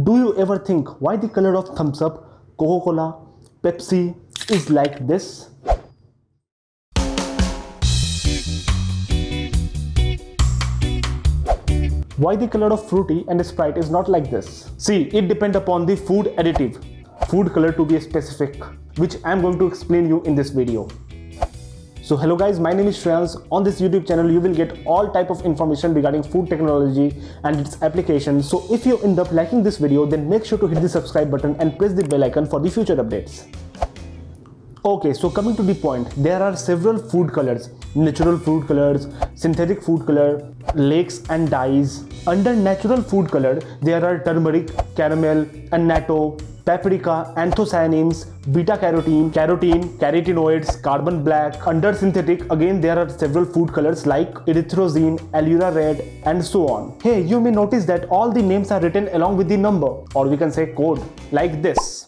Do you ever think why the color of Thums Up, Coca Cola, Pepsi is like this? Why the color of Fruity and Sprite is not like this? See, it depends upon the food additive, food color to be specific, which I am going to explain you in this video. So hello guys, my name is Shreyansh. On this YouTube channel, you will get all type of information regarding food technology and its applications. So if you end up liking this video, then make sure to hit the subscribe button and press the bell icon for the future updates. Okay, so coming to the point, there are several food colors, natural food colors, synthetic food color, lakes and dyes. Under natural food color, there are turmeric, caramel, annatto, paprika, anthocyanins, beta-carotene, carotene, carotenoids, carbon black. Under synthetic, again there are several food colors like erythrosine, allura red and so on. Hey, you may notice that all the names are written along with the number, or we can say code, like this.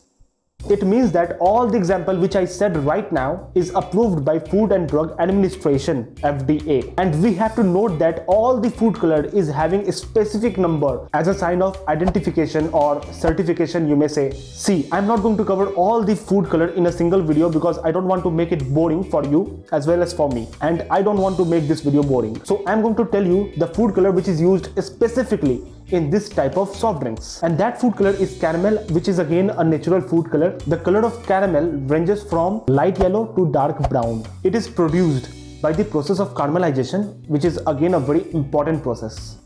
It means that all the example which I said right now is approved by Food and Drug Administration (FDA), and we have to note that all the food color is having a specific number as a sign of identification or certification, you may say. See, I'm not going to cover all the food color in a single video because I don't want to make it boring for you as well as for me, and I don't want to make this video boring. So I'm going to tell you the food color which is used specifically in this type of soft drinks, and that food color is caramel, which is again a natural food color. The color of caramel ranges from light yellow to dark brown. It is produced by the process of caramelization, which is again a very important process.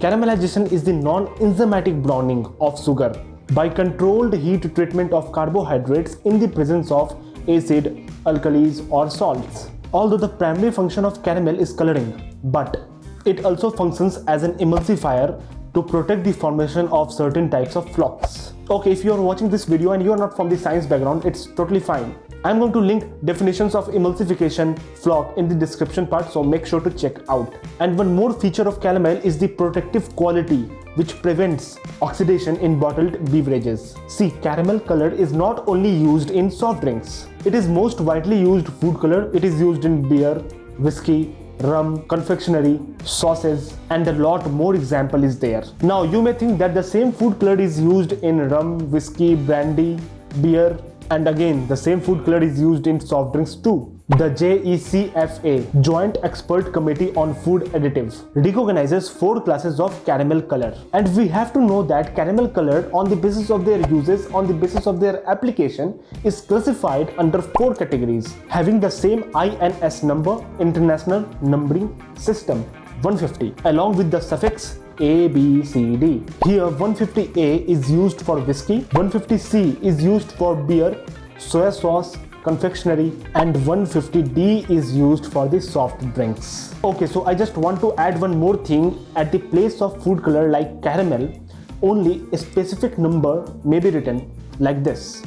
Caramelization is the non-enzymatic browning of sugar by controlled heat treatment of carbohydrates in the presence of acid, alkalis or salts. Although the primary function of caramel is coloring, but it also functions as an emulsifier to protect the formation of certain types of flocks. Okay, if you are watching this video and you are not from the science background, it's totally fine. I'm going to link definitions of emulsification flock in the description part, so make sure to check out. And one more feature of caramel is the protective quality, which prevents oxidation in bottled beverages. See, caramel color is not only used in soft drinks. It is most widely used food color. It is used in beer, whiskey, rum, confectionery, sauces, and a lot more example is there. Now you may think that the same food color is used in rum, whiskey, brandy, beer, and again the same food color is used in soft drinks too. The JECFA, Joint Expert Committee on Food Additives, recognizes 4 classes of caramel color, and we have to know that caramel color, on the basis of their uses, on the basis of their application, is classified under 4 categories having the same INS number, International Numbering System 150, along with the suffix A, B, C, D. Here 150A is used for whiskey, 150C is used for beer, soya sauce, confectionery, and 150D is used for the soft drinks. Okay, so I just want to add one more thing. At the place of food color like caramel, only a specific number may be written like this.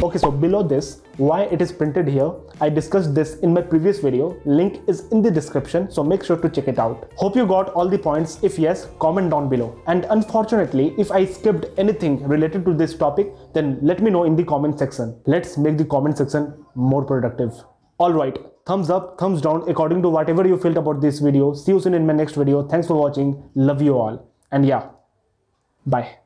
Okay, so below this, why it is printed here, I discussed this in my previous video. Link is in the description, so make sure to check it out. Hope you got all the points. If yes, comment down below. And unfortunately, if I skipped anything related to this topic, then let me know in the comment section. Let's make the comment section more productive. Alright, thumbs up, thumbs down according to whatever you felt about this video. See you soon in my next video. Thanks for watching. Love you all. And yeah, bye.